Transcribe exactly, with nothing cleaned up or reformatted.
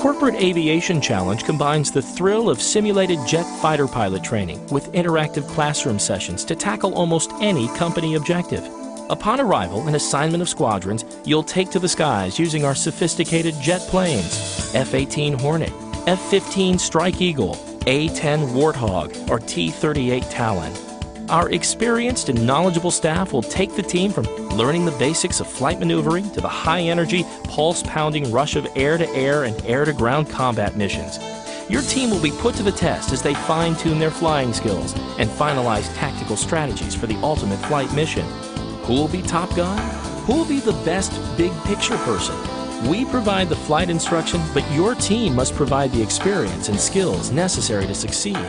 Corporate Aviation Challenge combines the thrill of simulated jet fighter pilot training with interactive classroom sessions to tackle almost any company objective. Upon arrival and assignment of squadrons, you'll take to the skies using our sophisticated jet planes, F eighteen Hornet, F fifteen Strike Eagle, A ten Warthog, or T thirty-eight Talon. Our experienced and knowledgeable staff will take the team from learning the basics of flight maneuvering to the high-energy, pulse-pounding rush of air-to-air and air-to-ground combat missions. Your team will be put to the test as they fine-tune their flying skills and finalize tactical strategies for the ultimate flight mission. Who'll be Top Gun? Who'll be the best big-picture person? We provide the flight instruction, but your team must provide the experience and skills necessary to succeed.